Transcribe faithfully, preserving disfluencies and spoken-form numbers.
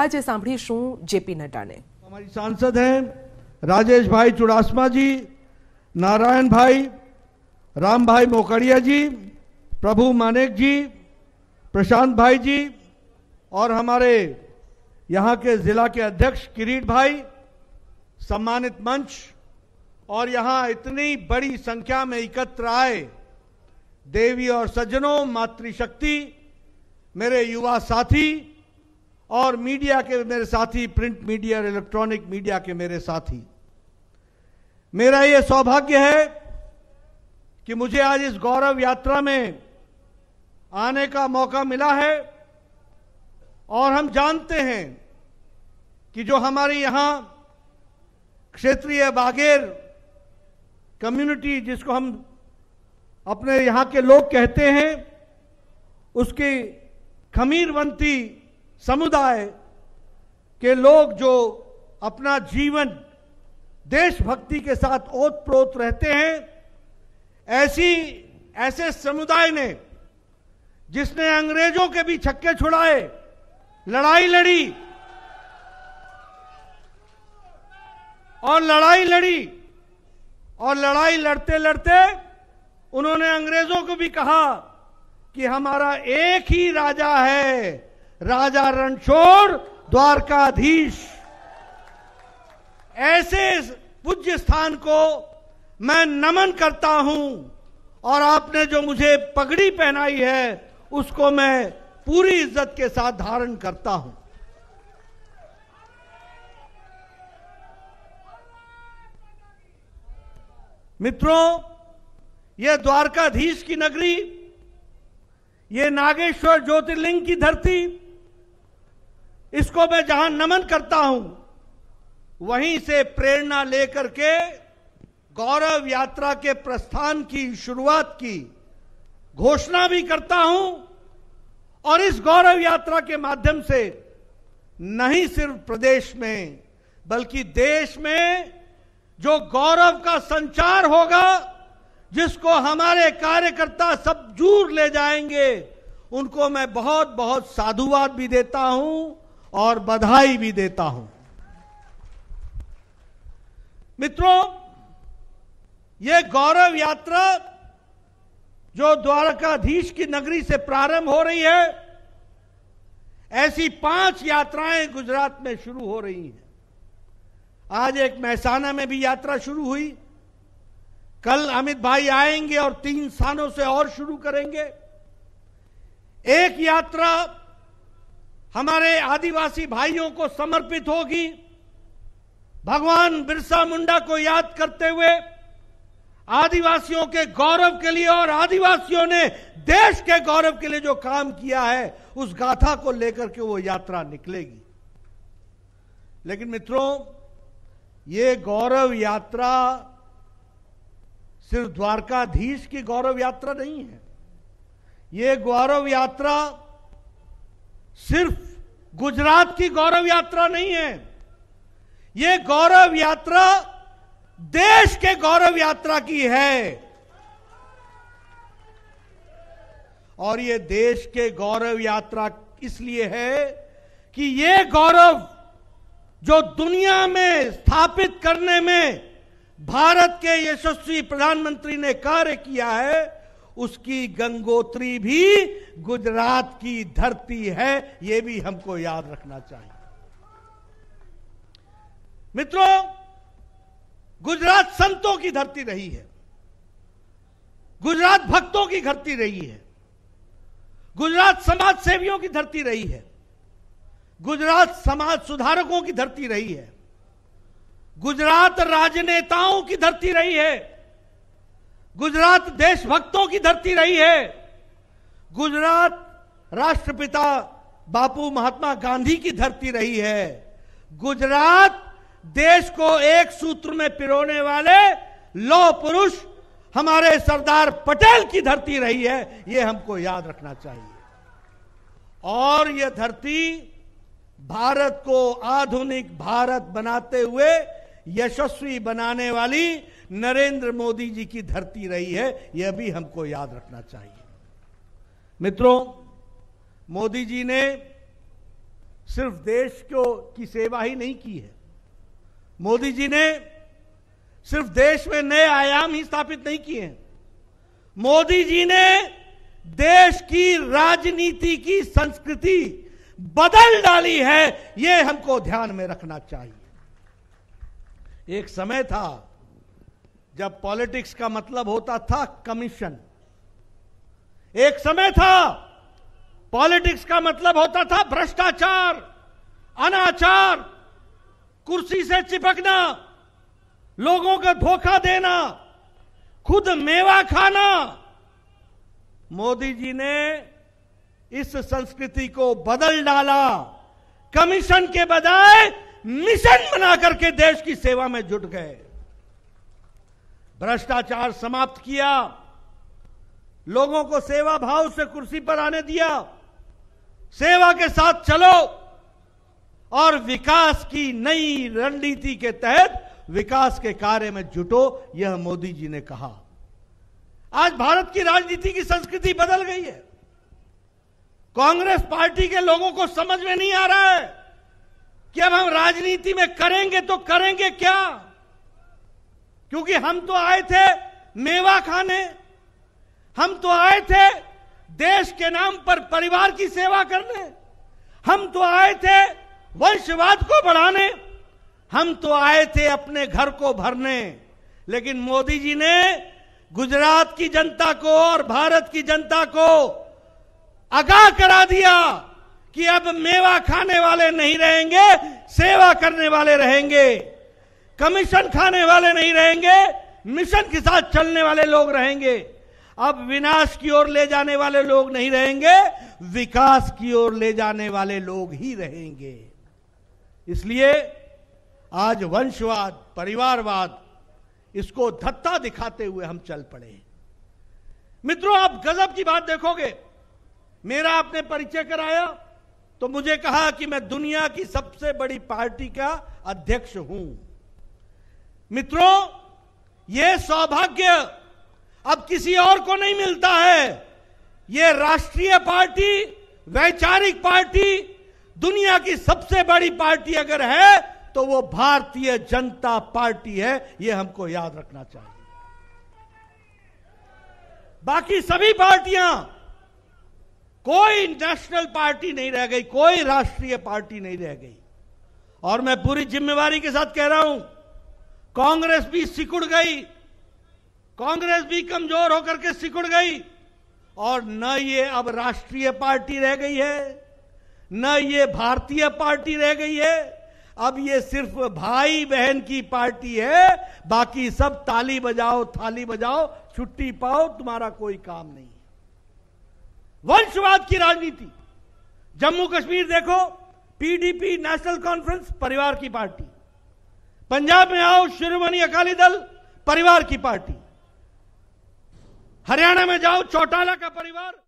आज सांभळी शू J P Nadda ने हमारी सांसद हैं राजेश भाई चुड़ास्मा जी, नारायण भाई राम भाई मोकड़िया जी, प्रभु मानेक जी, प्रशांत भाई जी और हमारे यहाँ के जिला के अध्यक्ष किरीट भाई, सम्मानित मंच और यहाँ इतनी बड़ी संख्या में एकत्र आए देवी और सज्जनों, मातृशक्ति, मेरे युवा साथी और मीडिया के मेरे साथी, प्रिंट मीडिया और इलेक्ट्रॉनिक मीडिया के मेरे साथी, मेरा ये सौभाग्य है कि मुझे आज इस गौरव यात्रा में आने का मौका मिला है। और हम जानते हैं कि जो हमारे यहाँ क्षेत्रीय बागेर कम्युनिटी, जिसको हम अपने यहाँ के लोग कहते हैं, उसकी खमीरवंती समुदाय के लोग जो अपना जीवन देशभक्ति के साथ ओतप्रोत रहते हैं, ऐसी ऐसे समुदाय ने जिसने अंग्रेजों के भी छक्के छुड़ाए, लड़ाई लड़ी और लड़ाई लड़ी और लड़ाई लड़ते लड़ते उन्होंने अंग्रेजों को भी कहा कि हमारा एक ही राजा है, राजा रणछोर द्वारकाधीश। ऐसे पूज्य स्थान को मैं नमन करता हूं और आपने जो मुझे पगड़ी पहनाई है उसको मैं पूरी इज्जत के साथ धारण करता हूं। मित्रों, यह द्वारकाधीश की नगरी, ये नागेश्वर ज्योतिर्लिंग की धरती, इसको मैं जहां नमन करता हूं वहीं से प्रेरणा लेकर के गौरव यात्रा के प्रस्थान की शुरुआत की घोषणा भी करता हूं। और इस गौरव यात्रा के माध्यम से नहीं सिर्फ प्रदेश में बल्कि देश में जो गौरव का संचार होगा, जिसको हमारे कार्यकर्ता सब जूर ले जाएंगे, उनको मैं बहुत बहुत साधुवाद भी देता हूं और बधाई भी देता हूं। मित्रों, यह गौरव यात्रा जो द्वारकाधीश की नगरी से प्रारंभ हो रही है, ऐसी पांच यात्राएं गुजरात में शुरू हो रही हैं। आज एक महसाना में भी यात्रा शुरू हुई, कल अमित भाई आएंगे और तीन स्थानों से और शुरू करेंगे। एक यात्रा हमारे आदिवासी भाइयों को समर्पित होगी, भगवान बिरसा मुंडा को याद करते हुए, आदिवासियों के गौरव के लिए और आदिवासियों ने देश के गौरव के लिए जो काम किया है उस गाथा को लेकर के वो यात्रा निकलेगी। लेकिन मित्रों, ये गौरव यात्रा सिर्फ द्वारकाधीश की गौरव यात्रा नहीं है। ये गौरव यात्रा सिर्फ गुजरात की गौरव यात्रा नहीं है, ये गौरव यात्रा देश के गौरव यात्रा की है। और ये देश के गौरव यात्रा इसलिए है कि ये गौरव जो दुनिया में स्थापित करने में भारत के यशस्वी प्रधानमंत्री ने कार्य किया है, उसकी गंगोत्री भी गुजरात की धरती है, यह भी हमको याद रखना चाहिए। मित्रों, गुजरात संतों की धरती रही है, गुजरात भक्तों की धरती रही है, गुजरात समाज सेवियों की धरती रही है, गुजरात समाज सुधारकों की धरती रही है, गुजरात राजनेताओं की धरती रही है, गुजरात देशभक्तों की धरती रही है, गुजरात राष्ट्रपिता बापू महात्मा गांधी की धरती रही है, गुजरात देश को एक सूत्र में पिरोने वाले लौह पुरुष हमारे सरदार पटेल की धरती रही है, यह हमको याद रखना चाहिए। और यह धरती भारत को आधुनिक भारत बनाते हुए यशस्वी बनाने वाली नरेंद्र मोदी जी की धरती रही है, यह भी हमको याद रखना चाहिए। मित्रों, मोदी जी ने सिर्फ देश को की सेवा ही नहीं की है, मोदी जी ने सिर्फ देश में नए आयाम ही स्थापित नहीं किए हैं, मोदी जी ने देश की राजनीति की संस्कृति बदल डाली है। ये हमको ध्यान में रखना चाहिए। एक समय था जब पॉलिटिक्स का मतलब होता था कमीशन, एक समय था पॉलिटिक्स का मतलब होता था भ्रष्टाचार, अनाचार, कुर्सी से चिपकना, लोगों को धोखा देना, खुद मेवा खाना। मोदी जी ने इस संस्कृति को बदल डाला, कमीशन के बजाय मिशन बना करके देश की सेवा में जुट गए। भ्रष्टाचार समाप्त किया, लोगों को सेवा भाव से कुर्सी पर आने दिया, सेवा के साथ चलो और विकास की नई रणनीति के तहत विकास के कार्य में जुटो, यह मोदी जी ने कहा। आज भारत की राजनीति की संस्कृति बदल गई है। कांग्रेस पार्टी के लोगों को समझ में नहीं आ रहा है कि अब हम राजनीति में करेंगे तो करेंगे क्या, क्योंकि हम तो आए थे मेवा खाने, हम तो आए थे देश के नाम पर परिवार की सेवा करने, हम तो आए थे वंशवाद को बढ़ाने, हम तो आए थे अपने घर को भरने। लेकिन मोदी जी ने गुजरात की जनता को और भारत की जनता को आगाह करा दिया कि अब मेवा खाने वाले नहीं रहेंगे, सेवा करने वाले रहेंगे, कमीशन खाने वाले नहीं रहेंगे, मिशन के साथ चलने वाले लोग रहेंगे। अब विनाश की ओर ले जाने वाले लोग नहीं रहेंगे, विकास की ओर ले जाने वाले लोग ही रहेंगे। इसलिए आज वंशवाद, परिवारवाद, इसको धत्ता दिखाते हुए हम चल पड़े। मित्रों, आप गजब की बात देखोगे, मेरा आपने परिचय कराया तो मुझे कहा कि मैं दुनिया की सबसे बड़ी पार्टी का अध्यक्ष हूं। मित्रों, यह सौभाग्य अब किसी और को नहीं मिलता है। ये राष्ट्रीय पार्टी, वैचारिक पार्टी, दुनिया की सबसे बड़ी पार्टी अगर है तो वो भारतीय जनता पार्टी है, ये हमको याद रखना चाहिए। बाकी सभी पार्टियां, कोई नेशनल पार्टी नहीं रह गई, कोई राष्ट्रीय पार्टी नहीं रह गई। और मैं पूरी जिम्मेवारी के साथ कह रहा हूं, कांग्रेस भी सिकुड़ गई, कांग्रेस भी कमजोर होकर के सिकुड़ गई, और न ये अब राष्ट्रीय पार्टी रह गई है, न ये भारतीय पार्टी रह गई है, अब ये सिर्फ भाई बहन की पार्टी है। बाकी सब ताली बजाओ, थाली बजाओ, छुट्टी पाओ, तुम्हारा कोई काम नहीं। वंशवाद की राजनीति, जम्मू कश्मीर देखो, पीडीपी नेशनल कॉन्फ्रेंस परिवार की पार्टी, पंजाब में आओ शिरोमणि अकाली दल परिवार की पार्टी, हरियाणा में जाओ चौटाला का परिवार।